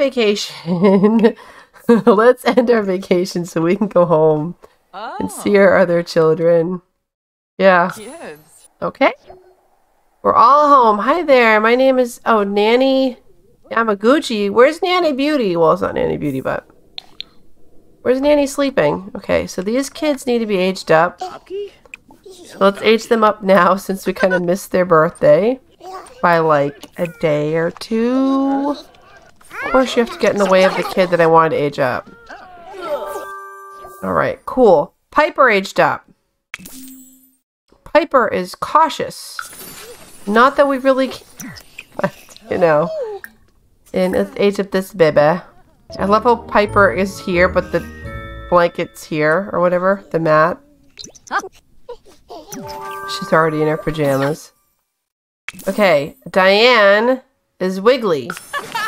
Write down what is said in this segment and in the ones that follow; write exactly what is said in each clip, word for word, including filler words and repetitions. vacation. Let's end our vacation so we can go home oh. and see our other children. Yeah. Kids. Okay. We're all home. Hi there. My name is... Oh, Nanny Yamaguchi. Where's Nanny Beauty? Well, it's not Nanny Beauty, but... Where's Nanny sleeping? Okay, so these kids need to be aged up. So let's age them up now since we kind of missed their birthday by like a day or two. Of course you have to get in the way of the kid that I wanted to age up. Alright, cool. Piper aged up. Piper is cautious. Not that we really can, but, you know. And let's age up this baby. I love how Piper is here, but the blanket's here, or whatever, the mat. She's already in her pajamas. Okay, Diane is wiggly.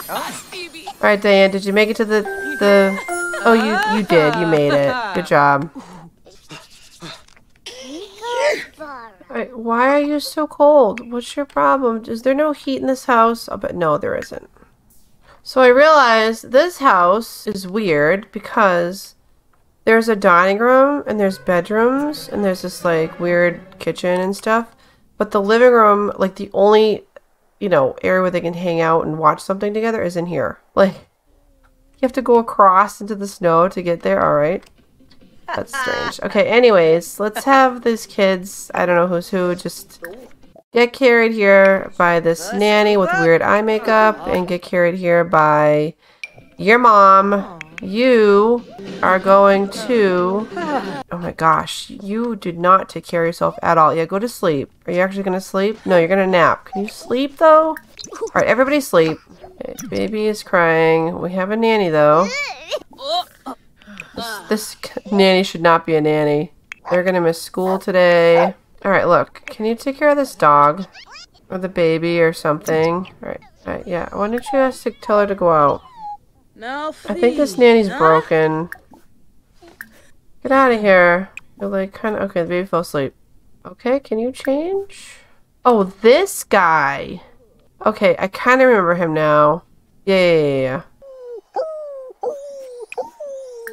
Alright, Diane, did you make it to the... the? Oh, you, you did, you made it. Good job. Alright, why are you so cold? What's your problem? Is there no heat in this house? I'll bet no, there isn't. So I realized this house is weird because there's a dining room and there's bedrooms and there's this like weird kitchen and stuff. But the living room, like the only, you know, area where they can hang out and watch something together is in here. Like you have to go across into the snow to get there. All right. That's strange. Okay. Anyways, let's have these kids. I don't know who's who. Just... get carried here by this nanny with weird eye makeup and get carried here by your mom. You are going to... Oh my gosh, you did not take care of yourself at all. Yeah, go to sleep. Are you actually going to sleep? No, you're going to nap. Can you sleep though? All right, everybody sleep. Okay, baby is crying. We have a nanny though. This, this nanny should not be a nanny. They're going to miss school today. Alright, look. Can you take care of this dog? Or the baby or something? Alright, all right, yeah. Why don't you ask to tell her to go out? No, please. I think this nanny's no. broken. Get out of here. You're like, kind of... Okay, the baby fell asleep. Okay, can you change? Oh, this guy! Okay, I kind of remember him now. Yeah, yeah, yeah, yeah.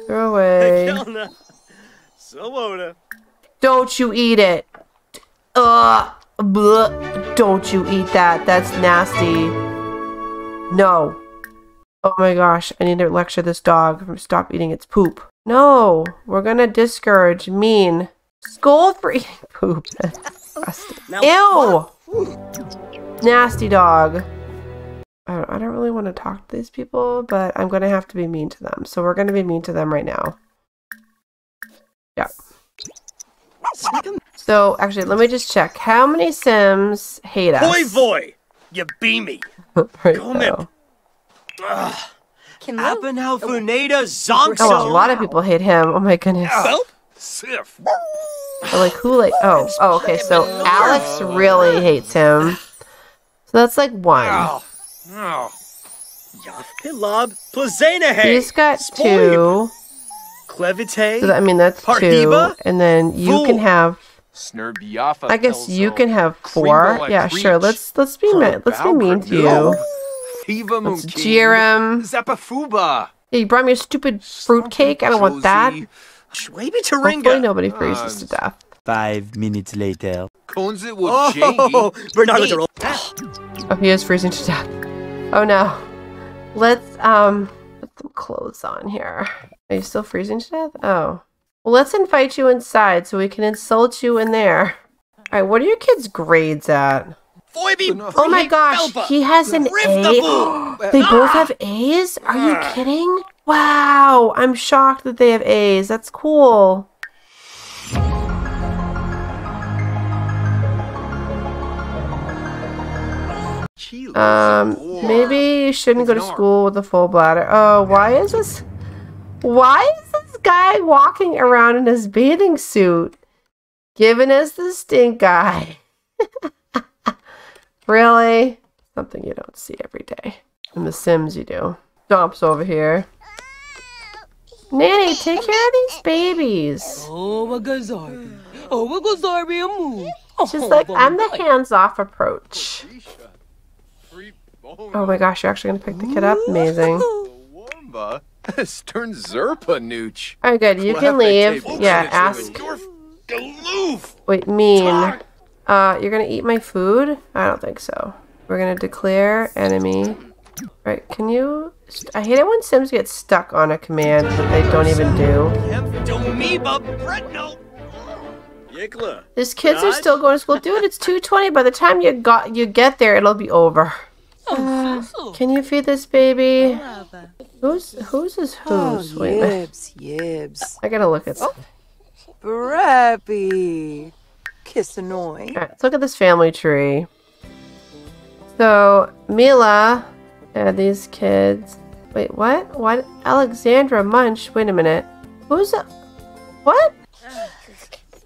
Throw away. Don't you eat it! Ugh, bleh, don't you eat that. That's nasty. No. Oh my gosh, I need to lecture this dog from stop eating its poop. No, we're gonna discourage mean. Scold for eating poop. That's nasty. Now, ew! Nasty dog. I don't, I don't really want to talk to these people, but I'm gonna have to be mean to them. So we're gonna be mean to them right now. Yeah. So, actually, let me just check. How many Sims hate us? Boy, boy! You beamy! Right now. Oh, a lot of people hate him. Oh my goodness. Or like, who like... Oh, oh, okay, so Alex really hates him. So that's like one. He's got two. So, I mean, that's two. And then you can have... I guess you can have four. Yeah, sure. Let's let's be mean. Let's be mean to you. Let's jeer him. Yeah, you brought me a stupid fruitcake. I don't want that. Hopefully nobody freezes to death. Five minutes later. Oh, oh, he is freezing to death. Oh no. Let's um put some clothes on here. Are you still freezing to death? Oh. Well, let's invite you inside so we can insult you in there. Alright, what are your kids' grades at? Oh my gosh, he has an A. They both have A's? Are you kidding? Wow, I'm shocked that they have A's. That's cool. Um, maybe you shouldn't go to school with a full bladder. Oh, why is this... Why is this guy walking around in his bathing suit giving us the stink eye? Really? Something you don't see every day. In The Sims you do. Stomp's over here. Nanny, take care of these babies. She's like, I'm the hands-off approach. Oh my gosh, you're actually going to pick the kid up? Amazing. Zumba? Stern Zerpa nooch. All right, good. You we'll can leave. Yeah, ask. Wait, mean. Uh, you're gonna eat my food? I don't think so. We're gonna declare enemy. Right, can you... I hate it when Sims get stuck on a command that they don't even do. These kids are still going to school. Dude, it's two twenty. By the time you got you get there, it'll be over. Uh, can you feed this baby? Who's, who's is who's? Wait, yibs, yibs. I gotta look at this. Oh, Brappy. Kiss annoying. All right, let's look at this family tree. So, Mila... Yeah, these kids. Wait, what? What? Alexandra Munch? Wait a minute. Who's a... What?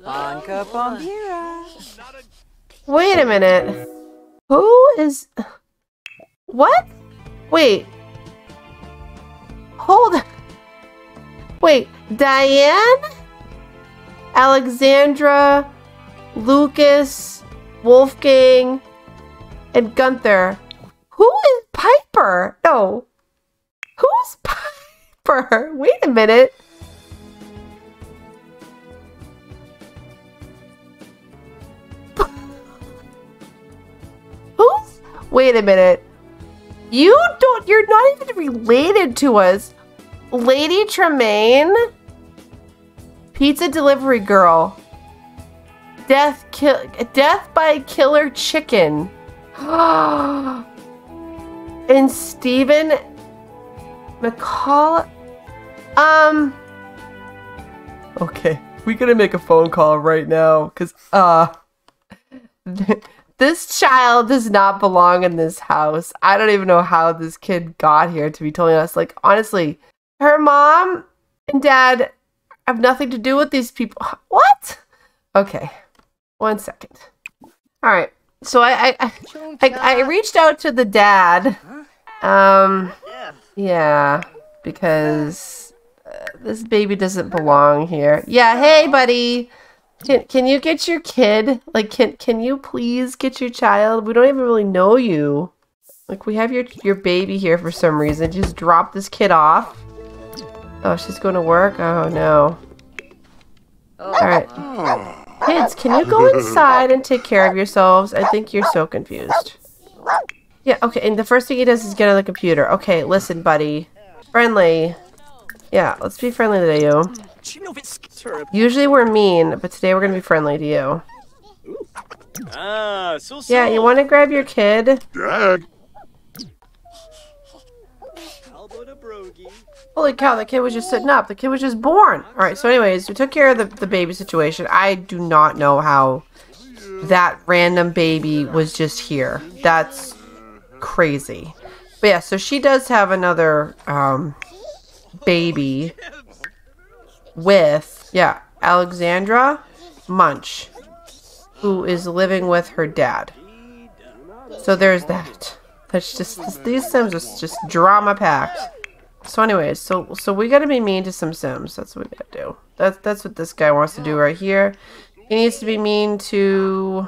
Anka Bombira. Wait a minute. Who is... What? Wait. Hold on. Wait. Diane? Alexandra, Lucas, Wolfgang, and Gunther. Who is Piper? No. Who's Piper? Wait a minute. Who's? Wait a minute. You don't, you're not even related to us. Lady Tremaine? Pizza delivery girl. Death kill, death by killer chicken. Ah. And Stephen McCall. Um. Okay, we're gonna make a phone call right now, cause uh, this child does not belong in this house. I don't even know how this kid got here. To be totally honest, like honestly, her mom and dad have nothing to do with these people. What? Okay, one second. All right. So I I, I I I reached out to the dad, um, yeah, because uh, this baby doesn't belong here. Yeah, hey buddy, can can you get your kid? Like, can can you please get your child? We don't even really know you. Like, we have your your baby here for some reason. Just drop this kid off. Oh, she's going to work. Oh no. All right. Kids, can you go inside and take care of yourselves? I think you're so confused. Yeah, okay, and the first thing he does is get on the computer. Okay, listen, buddy. Friendly. Yeah, let's be friendly to you. Usually we're mean, but today we're gonna be friendly to you. Yeah, you wanna grab your kid? Holy cow, the kid was just sitting up. The kid was just born. Alright, so anyways, we took care of the, the baby situation. I do not know how that random baby was just here. That's crazy. But yeah, so she does have another um, baby with, yeah, Alexandra Munch, who is living with her dad. So there's that. That's just, these Sims are just drama-packed. So anyways, so so we gotta be mean to some Sims. That's what we gotta do. That's that's what this guy wants to do right here. He needs to be mean to.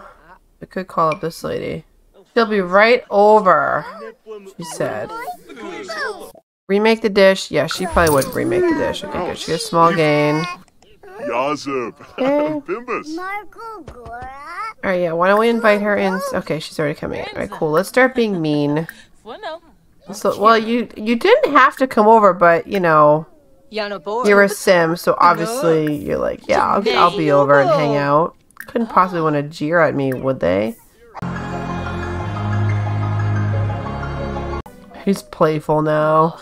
I could call up this lady. She'll be right over. She said. Remake the dish. Yeah, she probably would remake the dish. Okay, good. She has small gain. Okay. Alright, yeah. Why don't we invite her in? Okay, she's already coming in. Alright, cool. Let's start being mean. So, well, you you didn't have to come over, but, you know, you're a Sim, so obviously you're like, yeah, I'll, I'll be over and hang out. Couldn't possibly want to jeer at me, would they? He's playful now.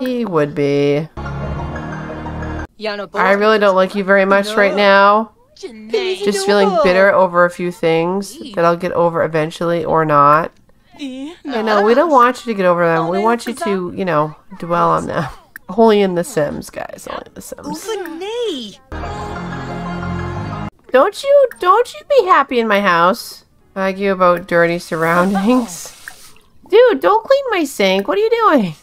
He would be. I really don't like you very much right now. Just feeling bitter over a few things that I'll get over eventually or not. I know, we don't want you to get over them. We want you to, you know, dwell on them. Only in The Sims, guys. Only in The Sims. Don't you, don't you be happy in my house. Argue about dirty surroundings. Dude, don't clean my sink. What are you doing?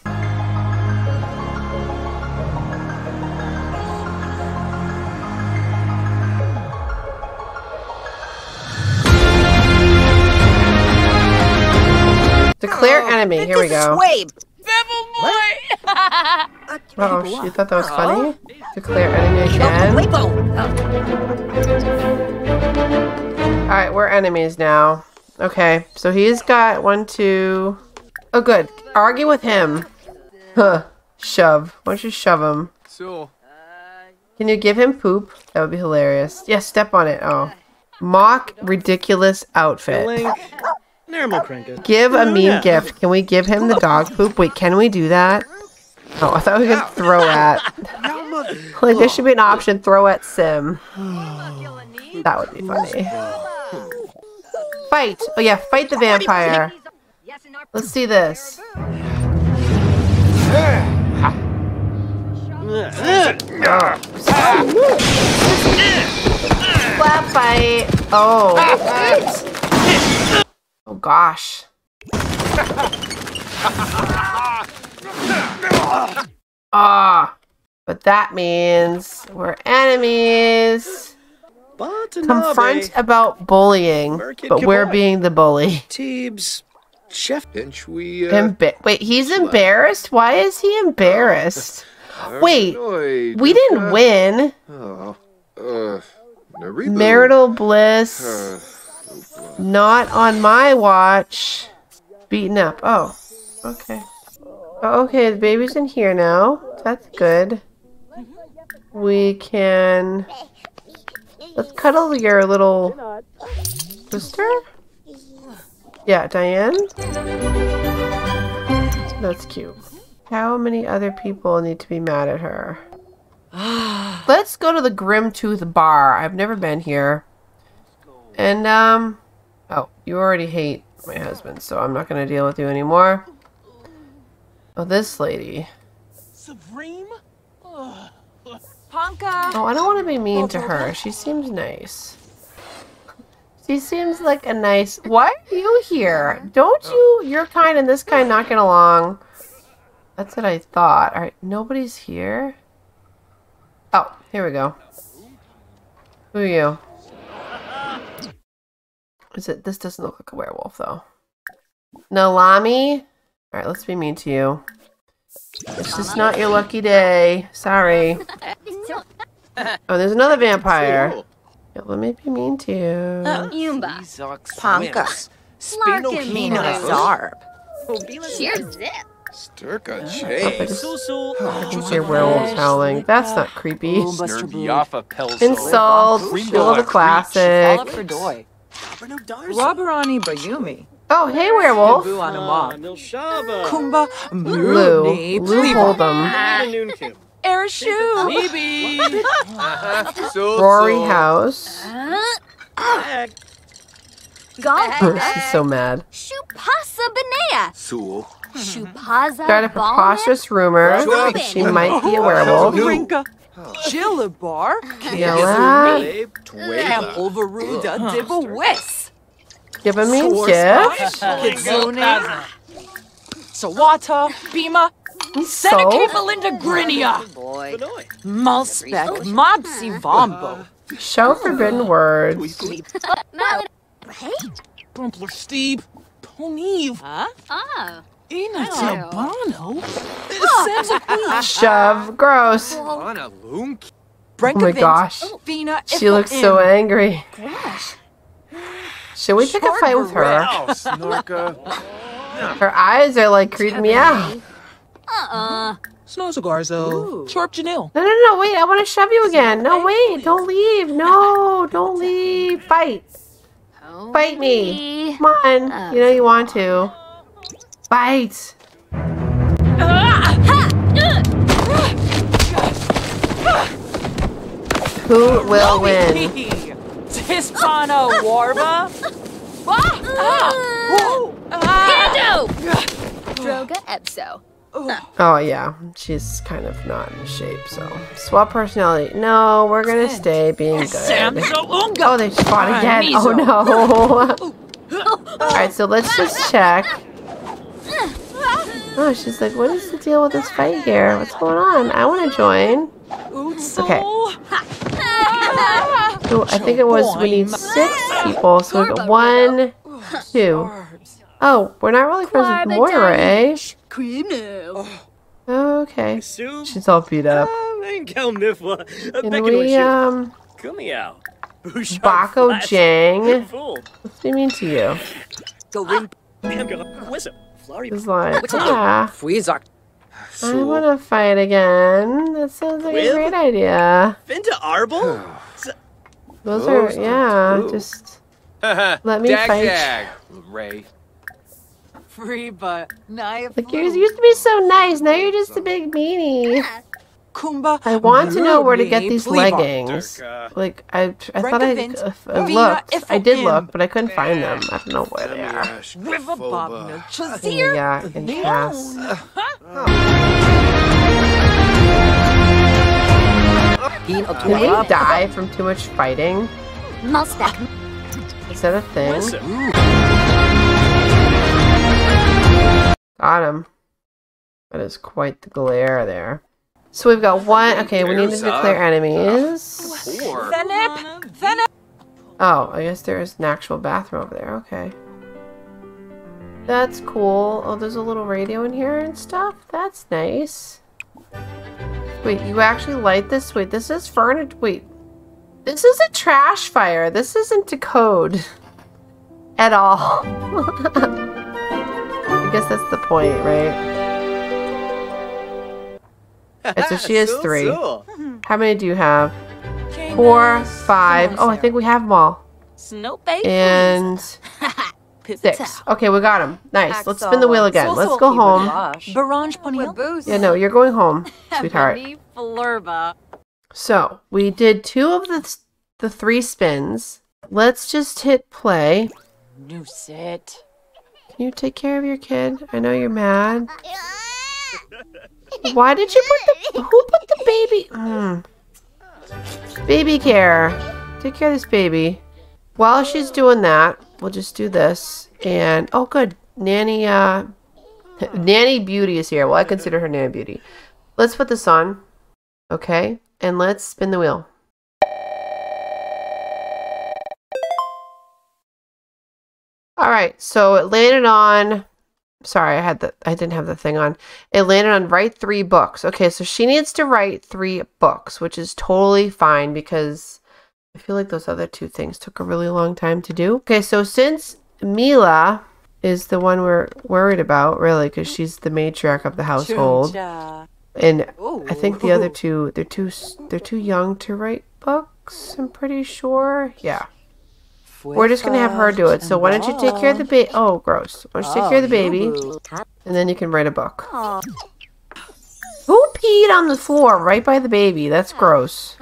Declare enemy. Here we go. devil boy! Oh, she thought that was funny? Declare enemy again. Alright, we're enemies now. Okay, so he's got one, two... Oh, good. Argue with him. Huh. Shove. Why don't you shove him? Can you give him poop? That would be hilarious. Yeah, step on it. Oh. Mock ridiculous outfit. Normal Pringle. Give a mean yeah. gift. Can we give him the dog poop? Wait, can we do that? Oh, I thought we could throw at. Like, there should be an option. Throw at Sim. That would be funny. Fight! Oh yeah, fight the vampire. Let's see this. Slap fight. Oh. Oh gosh. Ah, but that means we're enemies. Confront about bullying, but we're being the bully. Teebs. Chef bench we uh, Emba wait he's embarrassed. Why is he embarrassed? Uh, wait, we didn't uh, win. Uh, uh, marital bliss, uh, oh, not on my watch. Beaten up. Oh, okay. Oh, okay, the baby's in here now. That's good. We can let's cuddle your little sister. Yeah, Diane? That's cute. How many other people need to be mad at her? Let's go to the Grimtooth Bar. I've never been here. And, um... oh, you already hate my husband, so I'm not going to deal with you anymore. Oh, this lady. Supreme? Oh, I don't want to be mean to her. She seems nice. She seems like a nice... Why are you here? Don't you... Your kind and this kind not get along. That's what I thought. Alright, nobody's here. Oh, here we go. Who are you? Is it... This doesn't look like a werewolf, though. Nalami? Alright, let's be mean to you. It's just not your lucky day. Sorry. Oh, there's another vampire. Let me be mean to you. Oh, Yumba. Ponka. Spinohina. Zarb. Sheer Zip. Sturka Chase. I just hear werewolves howling. That's not creepy. Insult. Feel the classic. Roberani Bayumi. Oh, hey, werewolf. Kumba. Blue. Blue Hold'em. Airshoo! Maybe! Rory House. God, she's so mad. Shupasa Benea! Sue. Shupaza. Got a preposterous rumor that she might be a werewolf. Jillabar? Killa? Overruda Dibawis. Give a mean gift. Kitsune. Sawata. Bima. Seneca Belinda Grinia! Malspec Mobsy Vombo! Show forbidden words. Bumpler Steve Ponieve! Huh? Oh. Ina Tabano? Shove. Gross. Oh my gosh. She looks so angry. Should we pick a fight with her? Her eyes are like creeping me out. Uh-uh. Snow cigars, though. Sharp Janelle. No, no, no, wait. I want to shove you again. No, wait. Don't leave. No, don't leave. Bite. Bite me. Come on. You know you want to. Bite. Who will win? Tispano Warba? Kendo! Droga Epso. Oh yeah, she's kind of not in shape, so. Swap personality. No, we're gonna stay being good. Oh, they fought again. Oh no. Alright, so let's just check. Oh, she's like, what is the deal with this fight here? What's going on? I want to join. Okay. So I think it was, we need six people, so we got one, two. Oh, we're not really friends with Moira, eh? cream now. Oh, okay. Soup? She's all beat up. Can we, um... Bako Jang? What do you mean to you? This line. Ah. I wanna fight again. That sounds like a great idea. Those are, yeah, just... Let me dag, fight. Dag. Ray. Free but knife. Like you used to be so nice. Now you're just a big meanie. Kumba. I want to know where to get these leggings. Like I, I thought I, I looked. I did look, but I couldn't find them. I don't know where they are. Yeah, I can cast. Did we die from too much fighting? Is that a thing? Got him. That is quite the glare there. So we've got one. Okay, we need to declare enemies. Oh, I guess there is an actual bathroom over there. Okay. That's cool. Oh, there's a little radio in here and stuff. That's nice. Wait, you actually light this? Wait, this is furniture. Wait. This is a trash fire. This isn't to code at all. I guess that's the point, right? Okay, so she has three. How many do you have? Four, five. Oh, I think we have them all. And six. Okay, we got them. Nice. Let's spin the wheel again. Let's go home. Yeah, no, you're going home, sweetheart. So, we did two of the, th the three spins. Let's just hit play. New set. Can you take care of your kid? I know you're mad. Why did you put the... Who put the baby... Mm. Baby care. Take care of this baby. While she's doing that, we'll just do this. And... Oh, good. Nanny, uh... Nanny Beauty is here. Well, I consider her Nanny Beauty. Let's put this on. Okay. And let's spin the wheel. All right, so it landed on. Sorry, I had the. I didn't have the thing on. It landed on write three books. Okay, so she needs to write three books, which is totally fine because I feel like those other two things took a really long time to do. Okay, so since Mila is the one we're worried about, really, because she's the matriarch of the household. And I think the other two, they're too, they're too young to write books, I'm pretty sure. Yeah. We're just going to have her do it. So why don't you take care of the baby? Oh, gross. Why don't you take care of the baby? And then you can write a book. Who peed on the floor right by the baby? That's gross.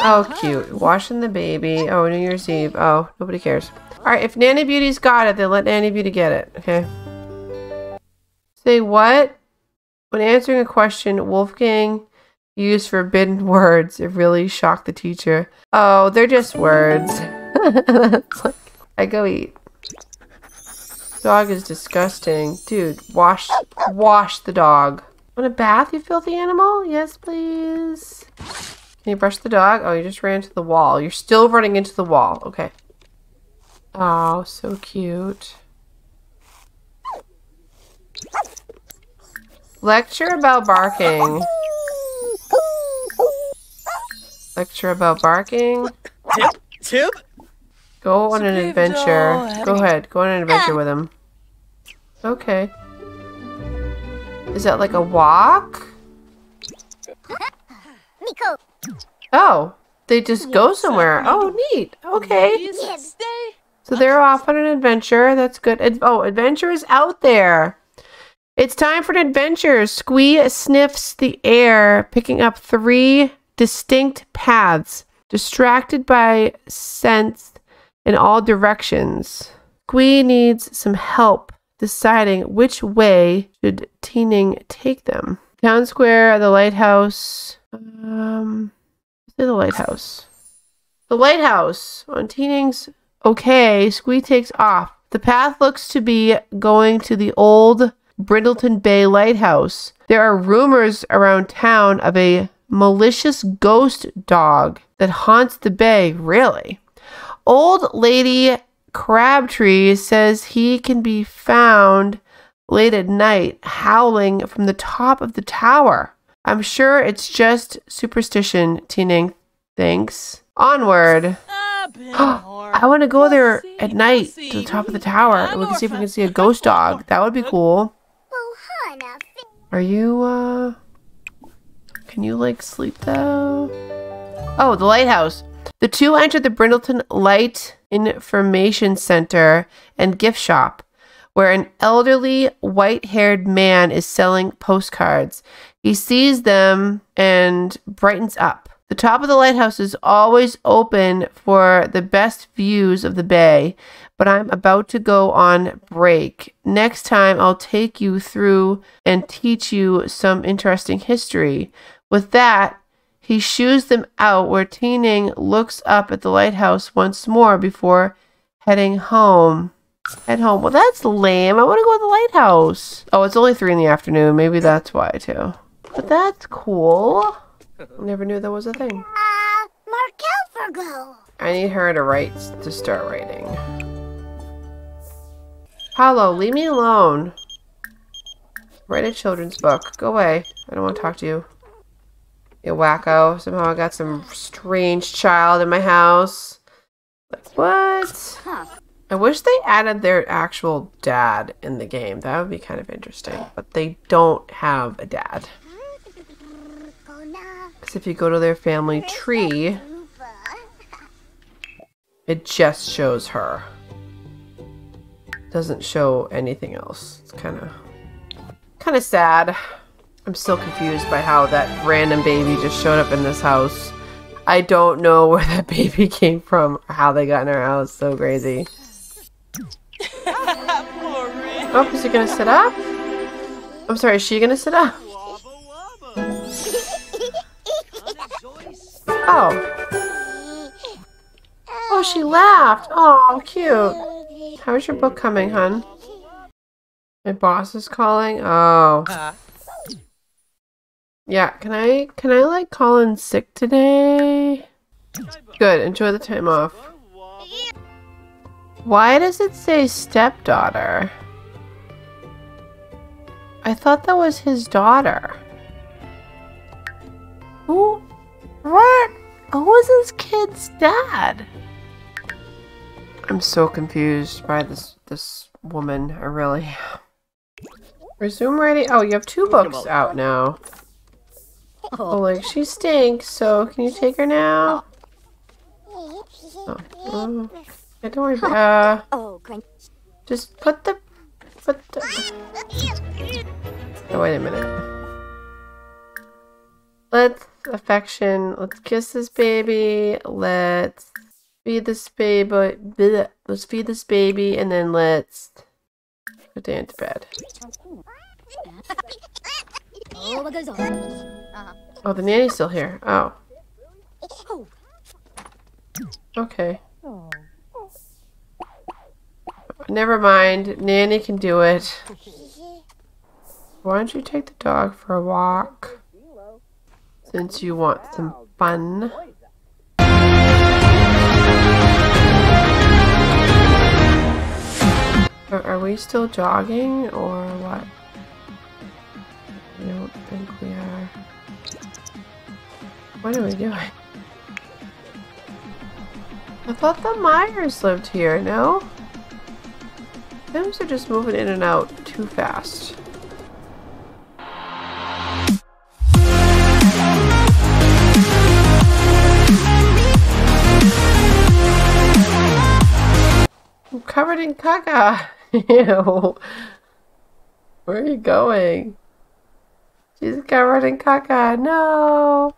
Oh, cute. Washing the baby. Oh, New Year's Eve. Oh, nobody cares. All right, if Nanny Beauty's got it, then let Nanny Beauty get it. Okay. Say what? When answering a question, Wolfgang used forbidden words. It really shocked the teacher. Oh, they're just words. It's like, I go eat. Dog is disgusting. Dude, wash wash the dog. Want a bath, you filthy animal? Yes, please. Can you brush the dog? Oh, you just ran into the wall. You're still running into the wall. Okay. Oh, so cute. Lecture about barking. Lecture about barking. Tip, tip. Go on an adventure. Go ahead. Go on an adventure with him. Okay. Is that like a walk? Oh, they just go somewhere. Oh, neat. Okay. So they're off on an adventure. That's good. Ad oh, adventure is out there. It's time for an adventure. Squee sniffs the air, picking up three distinct paths, distracted by scents in all directions. Squee needs some help deciding which way should Teening take them. Town square, the lighthouse. Um, the lighthouse. The lighthouse on Teening's. Okay, Squee takes off. The path looks to be going to the old Brindleton Bay Lighthouse. There are rumors around town of a malicious ghost dog that haunts the bay, really. Old Lady Crabtree says he can be found late at night, howling from the top of the tower. I'm sure it's just superstition, Teening thinks. Onward. I want to go there at night to the top of the tower and we can see if we can see a ghost dog. That would be cool. Are you, uh... Can you, like, sleep, though? Oh, the lighthouse. The two entered the Brindleton Light Information Center and gift shop, where an elderly, white-haired man is selling postcards. He sees them and brightens up. The top of the lighthouse is always open for the best views of the bay, but I'm about to go on break. Next time, I'll take you through and teach you some interesting history. With that, he shoos them out where Teening looks up at the lighthouse once more before heading home. Head home. Well, that's lame. I want to go to the lighthouse. Oh, it's only three in the afternoon. Maybe that's why, too. But that's cool. Never knew that was a thing. Uh, Markelfergo. I need her to write, to start writing. Paolo, leave me alone. Write a children's book. Go away. I don't want to talk to you. You wacko. Somehow I got some strange child in my house. Like, what? Huh. I wish they added their actual dad in the game. That would be kind of interesting. But they don't have a dad. Because if you go to their family tree, it just shows her. Doesn't show anything else. It's kind of kind of sad. I'm still confused by how that random baby just showed up in this house. I don't know where that baby came from or how they got in our house. So crazy. Oh, is she gonna sit up? I'm sorry, is she gonna sit up? Oh. Oh, she laughed. Oh, cute. How is your book coming, hun? My boss is calling. Oh. Yeah, can I, can I like call in sick today? Good, enjoy the time off. Why does it say stepdaughter? I thought that was his daughter. Who? What? Who was this kid's dad? I'm so confused by this this woman. I really am. Resume writing. Oh, you have two books out now. Oh, like she stinks. So can you take her now? Oh, uh, don't worry. Uh, just put the put the. Oh, wait a minute. Let's. Affection. Let's kiss this baby. Let's feed this baby. Let's feed this baby, and then let's put Dan to bed. Oh, the nanny's still here. Oh. Okay. Never mind. Nanny can do it. Why don't you take the dog for a walk? Since you want some fun. Are, are we still jogging or what? I don't think we are. What are we doing? I thought the Myers lived here, no? Those are just moving in and out too fast. Covered in caca. Ew. Where are you going? She's covered in caca. No.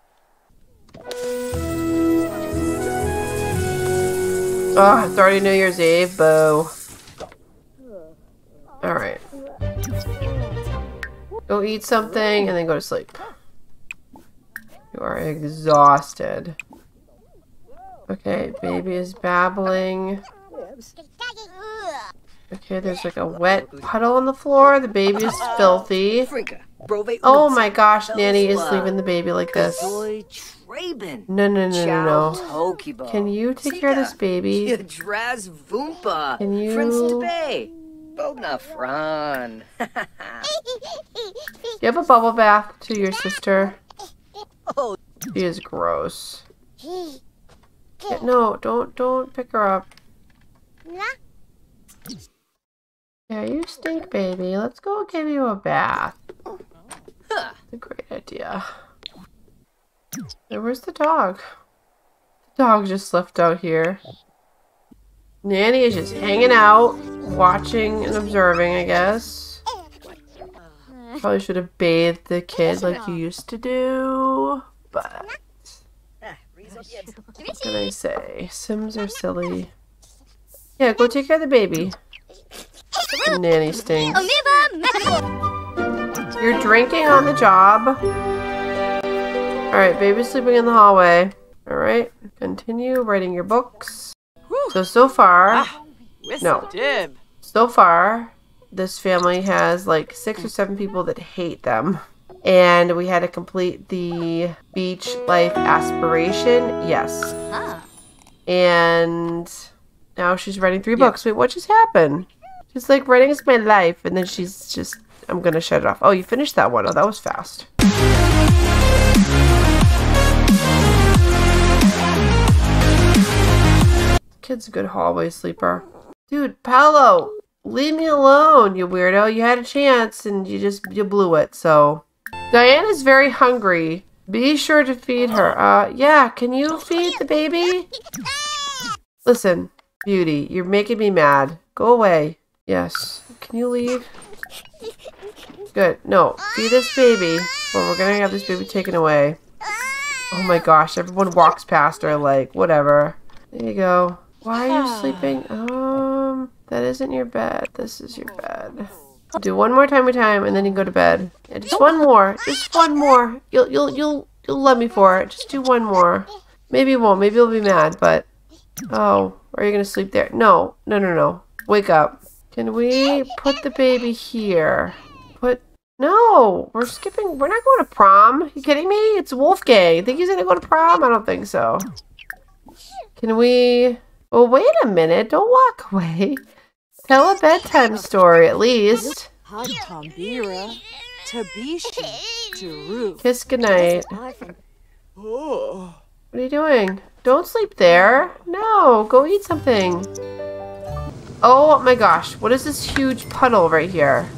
Oh, it's already New Year's Eve. Boo. Alright. Go eat something and then go to sleep. You are exhausted. Okay, baby is babbling. Okay, there's like a wet puddle on the floor. The baby is filthy. Oh my gosh, Nanny is leaving the baby like this. No, no, no, no, no. Can you take care of this baby? Can you... Build a front. Give a bubble bath to your sister. She is gross. Yeah, no, don't, don't pick her up. Yeah, you stink, baby. Let's go give you a bath. That's a great idea. Hey, where's the dog? The dog just left out here. Nanny is just hanging out, watching and observing, I guess. Probably should have bathed the kid like you used to do, but... What can I say? Sims are silly. Yeah, go take care of the baby. The nanny stinks. You're drinking on the job. Alright, baby's sleeping in the hallway. Alright, continue writing your books. So, so far, no, so far, this family has like six or seven people that hate them. And we had to complete the beach life aspiration, yes. And now she's writing three books. Wait, what just happened? She's like, writing is my life, and then she's just, I'm gonna shut it off. Oh, you finished that one. Oh, that was fast. Kid's a good hallway sleeper. Dude, Paolo, leave me alone, you weirdo. You had a chance and you just, you blew it, so. Diana's very hungry. Be sure to feed her. Uh, yeah, can you feed the baby? Listen, Beauty, you're making me mad. Go away. Yes. Can you leave? Good. No, feed this baby. Well, we're gonna have this baby taken away. Oh my gosh, everyone walks past her like, whatever. There you go. Why are you sleeping? Um, that isn't your bed. This is your bed. Do one more time a time, and then you can go to bed. Yeah, just one more. Just one more. You'll you'll you'll you'll love me for it. Just do one more. Maybe you won't. Maybe you'll be mad. But oh, are you gonna sleep there? No, no, no, no. Wake up. Can we put the baby here? Put no. We're skipping. We're not going to prom. Are you kidding me? It's Wolfgang. You think he's gonna go to prom? I don't think so. Can we... Well, wait a minute. Don't walk away. Tell a bedtime story, at least. Kiss goodnight. What are you doing? Don't sleep there. No, go eat something. Oh my gosh. What is this huge puddle right here?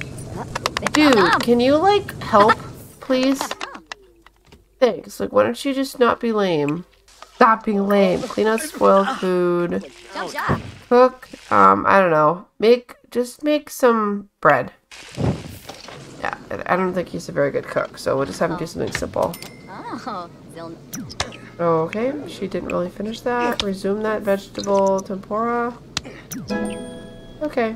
Dude, can you, like, help, please? Thanks. Like, why don't you just not be lame? Stop being lame. Clean up spoiled food. Cook. Um, I don't know. Make, just make some bread. Yeah, I don't think he's a very good cook, so we'll just have him do something simple. Okay, she didn't really finish that. Resume that vegetable tempura. Okay.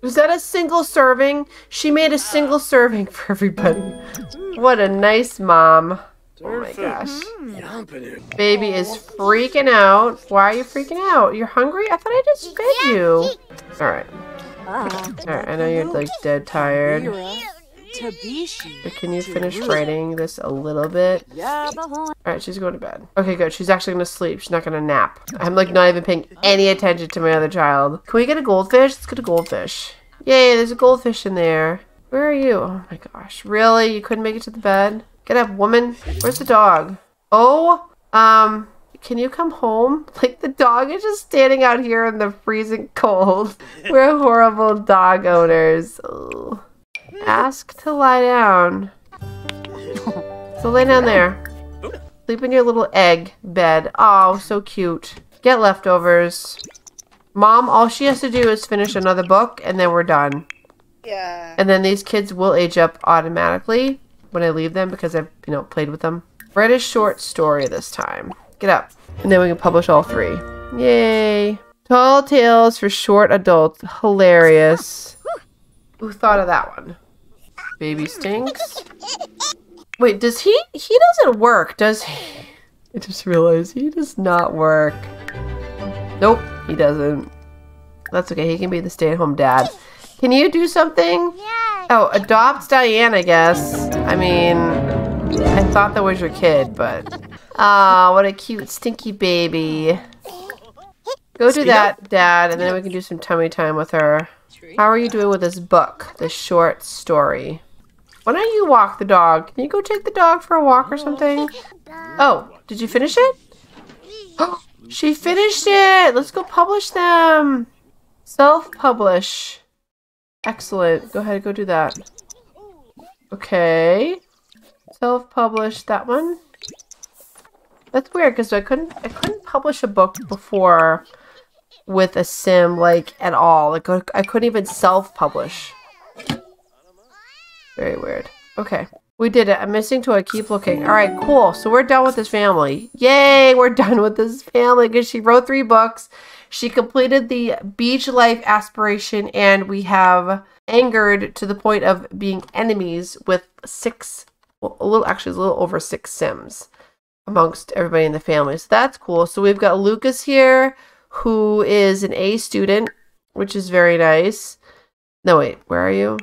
Was that a single serving? She made a single serving for everybody. What a nice mom. Oh my gosh. Baby is freaking out. Why are you freaking out? You're hungry? I thought I just fed you. Alright. Alright, I know you're like dead tired. But can you finish writing this a little bit? Alright, she's going to bed. Okay, good. She's actually going to sleep. She's not going to nap. I'm like not even paying any attention to my other child. Can we get a goldfish? Let's get a goldfish. Yay, there's a goldfish in there. Where are you? Oh my gosh. Really? You couldn't make it to the bed? Get up, woman. Where's the dog? Oh, um, can you come home? Like, the dog is just standing out here in the freezing cold. We're horrible dog owners. Ugh. Ask to lie down. So lay down there. Sleep in your little egg bed. Oh, so cute. Get leftovers. Mom, all she has to do is finish another book, and then we're done. Yeah. And then these kids will age up automatically when I leave them, because I've, you know, played with them. Write a short story this time. Get up. And then we can publish all three. Yay. Tall tales for short adults. Hilarious. Who thought of that one? Baby stinks. Wait, does he? He doesn't work, does he? I just realized he does not work. Nope, he doesn't. That's okay. He can be the stay-at-home dad. Can you do something? Yeah. Oh, adopt Diane, I guess. I mean, I thought that was your kid, but... Aw, oh, what a cute, stinky baby. Go do Speed that, up. Dad, and Speed then up. we can do some tummy time with her. Three. How are you doing with this book, this short story? Why don't you walk the dog? Can you go take the dog for a walk or something? Oh, did you finish it? Oh, she finished it! Let's go publish them! Self-publish. Excellent. Go ahead, go do that. Okay. Self-publish that one. That's weird because I couldn't I couldn't publish a book before with a sim like at all. Like I couldn't even self-publish. Very weird. Okay. We did it. I'm missing toy. Keep looking. All right, cool. So we're done with this family. Yay, we're done with this family because she wrote three books. She completed the beach life aspiration, and we have angered to the point of being enemies with six, well, a little, actually a little over six sims amongst everybody in the family. So that's cool. So we've got Lucas here, who is an A student, which is very nice. No, wait, where are you?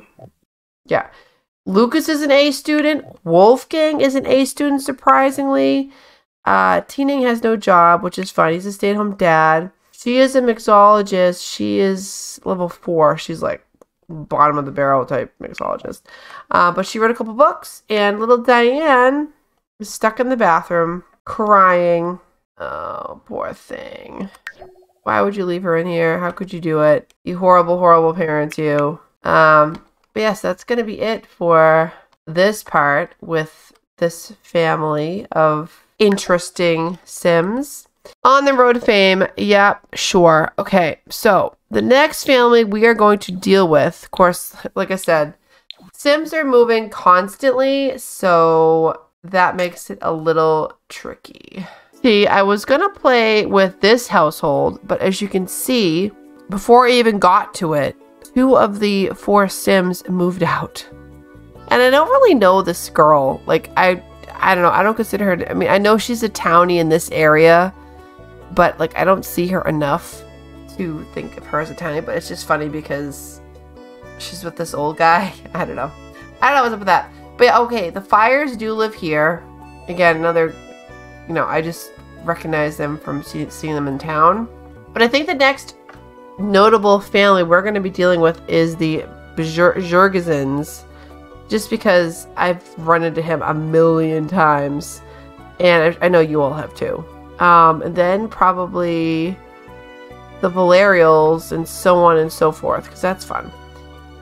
Yeah. Lucas is an A student. Wolfgang is an A student, surprisingly. Uh, Teening has no job, which is fine. He's a stay-at-home dad. She is a mixologist. She is level four. She's like bottom of the barrel type mixologist. Uh, but she wrote a couple books, and little Diane is stuck in the bathroom crying. Oh, poor thing. Why would you leave her in here? How could you do it? You horrible, horrible parents, you. Um... But yes, that's going to be it for this part with this family of interesting Sims. On the road to fame, yeah, sure. Okay, so the next family we are going to deal with, of course, like I said, Sims are moving constantly, so that makes it a little tricky. See, I was going to play with this household, but as you can see, before I even got to it, two of the four Sims moved out. And I don't really know this girl. Like, I I don't know. I don't consider her... I mean, I know she's a townie in this area. But, like, I don't see her enough to think of her as a townie. But it's just funny because she's with this old guy. I don't know. I don't know what's up with that. But, yeah, okay. The Fires do live here. Again, another... You know, I just recognize them from see, seeing them in town. But I think the next... notable family we're going to be dealing with is the Bjergesens, just because I've run into him a million times, and I, I know you all have too. Um, and then probably the Valerials and so on and so forth, because that's fun.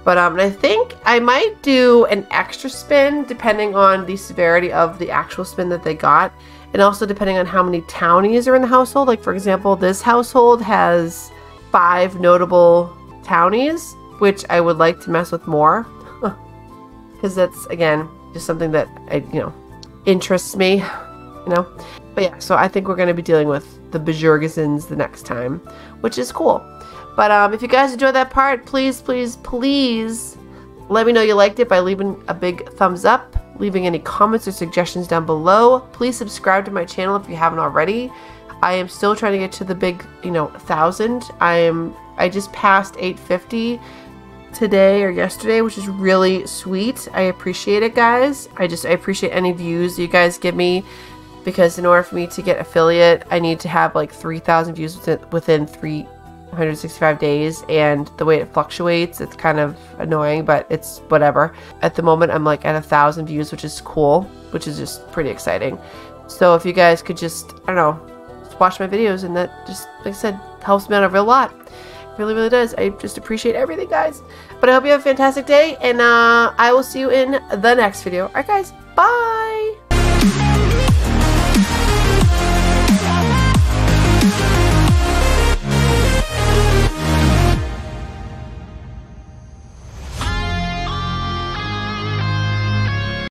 But um, and I think I might do an extra spin depending on the severity of the actual spin that they got, and also depending on how many townies are in the household. Like for example, this household has five notable townies, which I would like to mess with more because that's again just something that I, you know, interests me, you know. But yeah, so I think we're going to be dealing with the Bjergesens the next time, which is cool. But um, if you guys enjoyed that part, please, please, please let me know you liked it by leaving a big thumbs up, leaving any comments or suggestions down below. Please subscribe to my channel if you haven't already. I am still trying to get to the big, you know, thousand. I am, I just passed eight fifty today or yesterday, which is really sweet. I appreciate it, guys. I just, I appreciate any views you guys give me, because in order for me to get affiliate, I need to have like three thousand views within, within three hundred sixty-five days. And the way it fluctuates, it's kind of annoying, but it's whatever. At the moment, I'm like at a thousand views, which is cool, which is just pretty exciting. So if you guys could just, I don't know, watch my videos, and that just, like I said, helps me out a real lot. It really, really does. I just appreciate everything, guys. But I hope you have a fantastic day, and uh, I will see you in the next video. Alright, guys.